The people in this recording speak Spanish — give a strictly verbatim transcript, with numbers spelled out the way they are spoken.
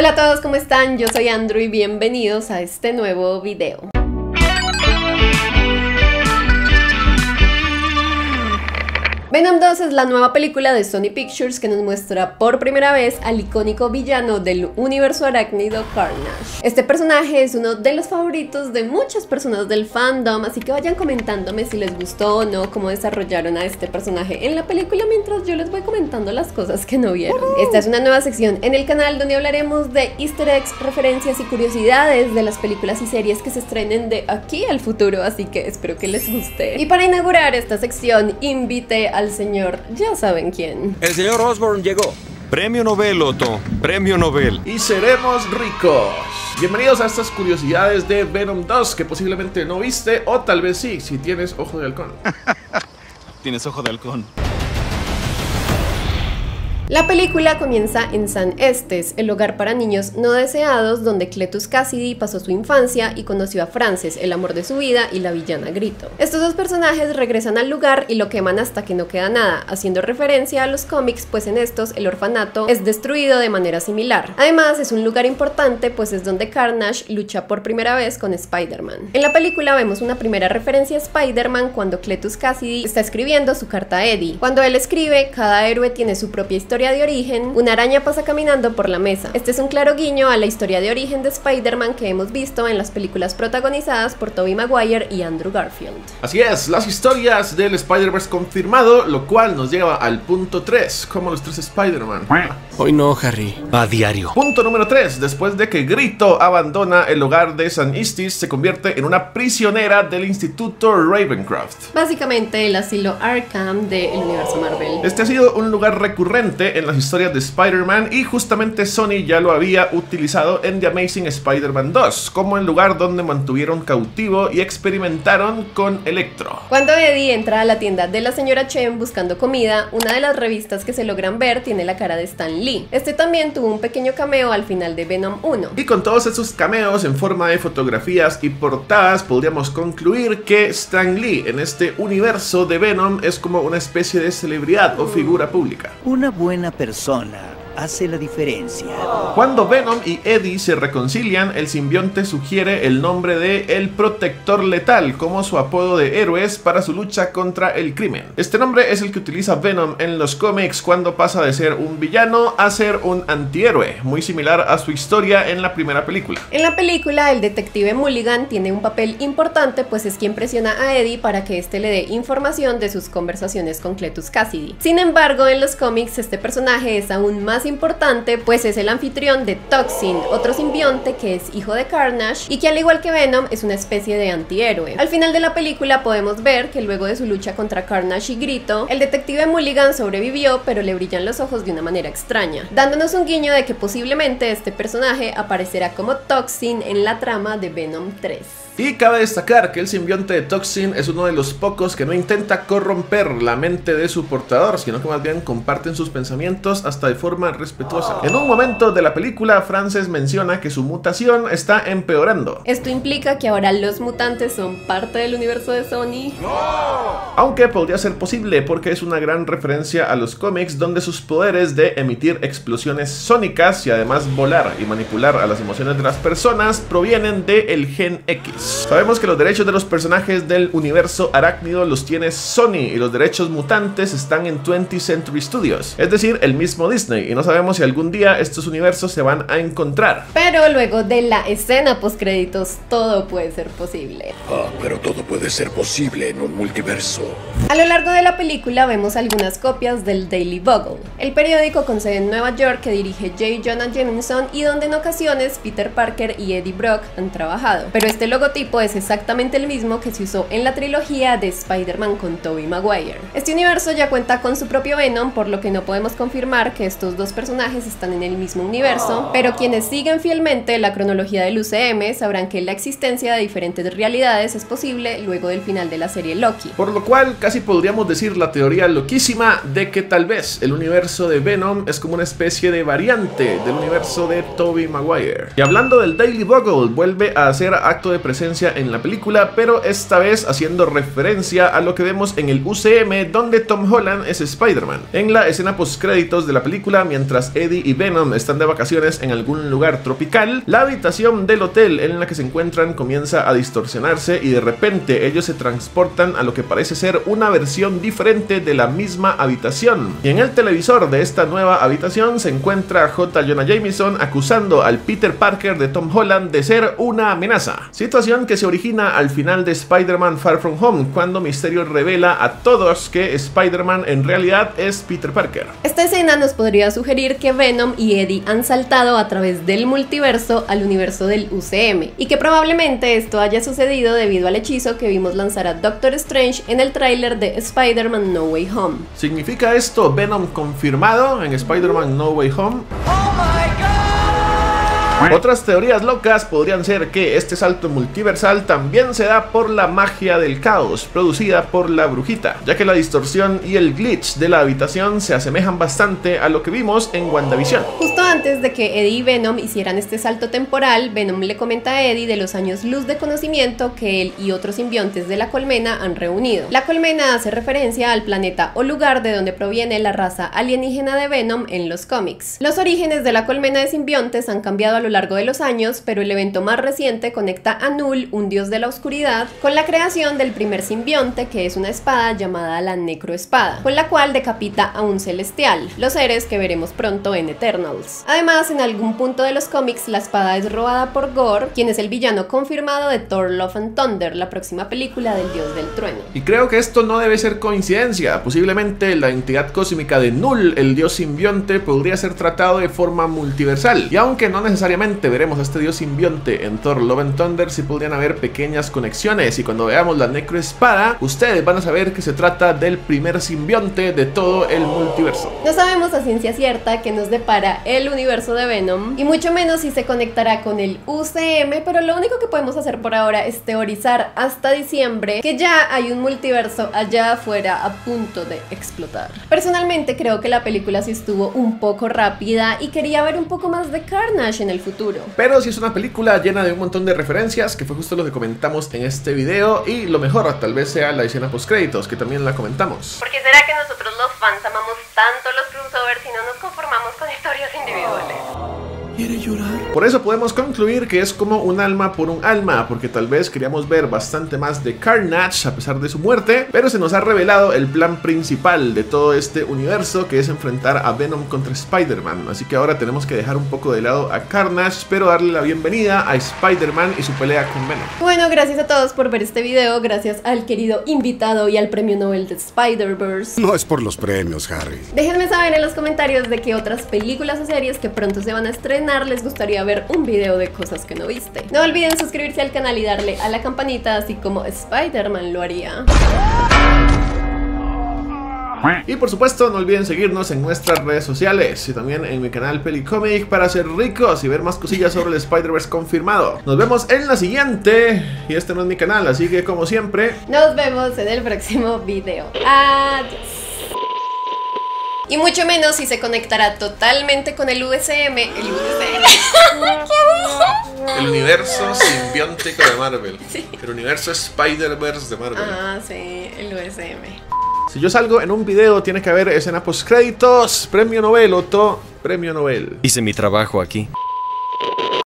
Hola a todos, ¿cómo están? Yo soy Andrew y bienvenidos a este nuevo video. Venom dos es la nueva película de Sony Pictures que nos muestra por primera vez al icónico villano del universo arácnido Carnage. Este personaje es uno de los favoritos de muchas personas del fandom, así que vayan comentándome si les gustó o no cómo desarrollaron a este personaje en la película mientras yo les voy comentando las cosas que no vieron. Esta es una nueva sección en el canal donde hablaremos de easter eggs, referencias y curiosidades de las películas y series que se estrenen de aquí al futuro, así que espero que les guste. Y para inaugurar esta sección, invité a al señor, ya saben quién. El señor Osborn llegó. Premio Nobel, Otto. Premio Nobel. Y seremos ricos. Bienvenidos a estas curiosidades de Venom dos que posiblemente no viste o tal vez sí, si tienes ojo de halcón. Tienes ojo de halcón. La película comienza en San Estes, el hogar para niños no deseados donde Cletus Kasady pasó su infancia y conoció a Frances, el amor de su vida, y la villana Grito. Estos dos personajes regresan al lugar y lo queman hasta que no queda nada, haciendo referencia a los cómics, pues en estos el orfanato es destruido de manera similar. Además es un lugar importante, pues es donde Carnage lucha por primera vez con Spider-Man. En la película vemos una primera referencia a Spider-Man cuando Cletus Kasady está escribiendo su carta a Eddie. Cuando él escribe, cada héroe tiene su propia historia de origen, una araña pasa caminando por la mesa. Este es un claro guiño a la historia de origen de Spider-Man que hemos visto en las películas protagonizadas por Tobey Maguire y Andrew Garfield. Así es, las historias del Spider-Verse confirmado, lo cual nos lleva al punto tres, como los tres Spider-Man. Hoy no, Harry, a diario. Punto número tres, después de que Grito abandona el hogar de San Estes, se convierte en una prisionera del Instituto Ravencroft. Básicamente el asilo Arkham del universo Marvel. Este ha sido un lugar recurrente en las historias de Spider-Man y justamente Sony ya lo había utilizado en The Amazing Spider-Man dos como el lugar donde mantuvieron cautivo y experimentaron con Electro. Cuando Eddie entra a la tienda de la señora Chen buscando comida, una de las revistas que se logran ver tiene la cara de Stan Lee. Este también tuvo un pequeño cameo al final de Venom uno. Y con todos esos cameos en forma de fotografías y portadas podríamos concluir que Stan Lee en este universo de Venom es como una especie de celebridad o figura pública. Una buena Una persona hace la diferencia. Cuando Venom y Eddie se reconcilian, el simbionte sugiere el nombre de El Protector Letal como su apodo de héroes para su lucha contra el crimen. Este nombre es el que utiliza Venom en los cómics cuando pasa de ser un villano a ser un antihéroe, muy similar a su historia en la primera película. En la película, el detective Mulligan tiene un papel importante, pues es quien presiona a Eddie para que este le dé información de sus conversaciones con Cletus Kasady. Sin embargo, en los cómics este personaje es aún más importante, pues es el anfitrión de Toxin, otro simbionte que es hijo de Carnage y que al igual que Venom es una especie de antihéroe. Al final de la película podemos ver que luego de su lucha contra Carnage y Grito, el detective Mulligan sobrevivió, pero le brillan los ojos de una manera extraña, dándonos un guiño de que posiblemente este personaje aparecerá como Toxin en la trama de Venom tres. Y cabe destacar que el simbionte de Toxin es uno de los pocos que no intenta corromper la mente de su portador, sino que más bien comparten sus pensamientos hasta de forma respetuosa. En un momento de la película, Frances menciona que su mutación está empeorando. Esto implica que ahora los mutantes son parte del universo de Sony. ¡No! Aunque podría ser posible porque es una gran referencia a los cómics donde sus poderes de emitir explosiones sónicas y además volar y manipular a las emociones de las personas provienen del gen X. Sabemos que los derechos de los personajes del universo arácnido los tiene Sony y los derechos mutantes están en twentieth Century Studios, es decir, el mismo Disney, y no sabemos si algún día estos universos se van a encontrar. Pero luego de la escena postcréditos, todo puede ser posible. Ah, pero todo puede ser posible en un multiverso. A lo largo de la película vemos algunas copias del Daily Bugle, el periódico con sede en Nueva York que dirige J. Jonah Jameson y donde en ocasiones Peter Parker y Eddie Brock han trabajado. Pero este logotipo es exactamente el mismo que se usó en la trilogía de Spider-Man con Tobey Maguire. Este universo ya cuenta con su propio Venom, por lo que no podemos confirmar que estos dos personajes están en el mismo universo, pero quienes siguen fielmente la cronología del U C M sabrán que la existencia de diferentes realidades es posible luego del final de la serie Loki. Por lo cual casi podríamos decir la teoría loquísima de que tal vez el universo de Venom es como una especie de variante del universo de Tobey Maguire. Y hablando del Daily Bugle, vuelve a hacer acto de presencia presencia en la película, pero esta vez haciendo referencia a lo que vemos en el U C M donde Tom Holland es Spider-Man. En la escena postcréditos de la película, mientras Eddie y Venom están de vacaciones en algún lugar tropical, la habitación del hotel en la que se encuentran comienza a distorsionarse y de repente ellos se transportan a lo que parece ser una versión diferente de la misma habitación. Y en el televisor de esta nueva habitación se encuentra J. Jonah Jameson acusando al Peter Parker de Tom Holland de ser una amenaza. Situación que se origina al final de Spider-Man Far From Home, cuando Mysterio revela a todos que Spider-Man en realidad es Peter Parker. Esta escena nos podría sugerir que Venom y Eddie han saltado a través del multiverso al universo del U C M, y que probablemente esto haya sucedido debido al hechizo que vimos lanzar a Doctor Strange en el tráiler de Spider-Man No Way Home. ¿Significa esto Venom confirmado en Spider-Man No Way Home? ¡Oh, my God! Otras teorías locas podrían ser que este salto multiversal también se da por la magia del caos producida por la brujita, ya que la distorsión y el glitch de la habitación se asemejan bastante a lo que vimos en WandaVision. Justo antes de que Eddie y Venom hicieran este salto temporal, Venom le comenta a Eddie de los años luz de conocimiento que él y otros simbiontes de la colmena han reunido. La colmena hace referencia al planeta o lugar de donde proviene la raza alienígena de Venom en los cómics. Los orígenes de la colmena de simbiontes han cambiado a lo largo de los años, pero el evento más reciente conecta a Null, un dios de la oscuridad, con la creación del primer simbionte, que es una espada llamada la Necroespada, con la cual decapita a un celestial, los seres que veremos pronto en Eternals. Además, en algún punto de los cómics, la espada es robada por Gore, quien es el villano confirmado de Thor Love and Thunder, la próxima película del dios del trueno. Y creo que esto no debe ser coincidencia. Posiblemente la entidad cósmica de Null, el dios simbionte, podría ser tratado de forma multiversal, y aunque no necesariamente veremos a este dios simbionte en Thor Love and Thunder, si podrían haber pequeñas conexiones, y cuando veamos la Necroespada ustedes van a saber que se trata del primer simbionte de todo el multiverso. No sabemos a ciencia cierta qué nos depara el universo de Venom, y mucho menos si se conectará con el U C M, pero lo único que podemos hacer por ahora es teorizar hasta diciembre que ya hay un multiverso allá afuera a punto de explotar. Personalmente creo que la película sí estuvo un poco rápida y quería ver un poco más de Carnage en el futuro. Pero si es una película llena de un montón de referencias, que fue justo lo que comentamos en este video, y lo mejor tal vez sea la escena postcréditos, que también la comentamos. Porque será que nosotros los fans amamos tanto los crossovers y no nos conformamos con historias individuales. ¿Quieres llorar? Por eso podemos concluir que es como un alma por un alma, porque tal vez queríamos ver bastante más de Carnage a pesar de su muerte, pero se nos ha revelado el plan principal de todo este universo, que es enfrentar a Venom contra Spider-Man. Así que ahora tenemos que dejar un poco de lado a Carnage, pero darle la bienvenida a Spider-Man y su pelea con Venom. Bueno, gracias a todos por ver este video, gracias al querido invitado y al Premio Nobel de Spider-Verse. No es por los premios, Harry. Déjenme saber en los comentarios de qué otras películas o series que pronto se van a estrenar les gustaría ver un video de cosas que no viste. No olviden suscribirse al canal y darle a la campanita, así como Spider-Man lo haría. Y por supuesto no olviden seguirnos en nuestras redes sociales y también en mi canal Pelicomic para ser ricos y ver más cosillas sobre el Spider-Verse confirmado. Nos vemos en la siguiente, y este no es mi canal, así que como siempre nos vemos en el próximo video. Adiós. Y mucho menos si se conectará totalmente con el U S M. El U S M. El universo simbiótico de Marvel. Sí. El universo Spider-Verse de Marvel. Ah, sí, el U S M. Si yo salgo en un video, tiene que haber escena post créditos, Premio Nobel, Otto, Premio Nobel. Hice mi trabajo aquí.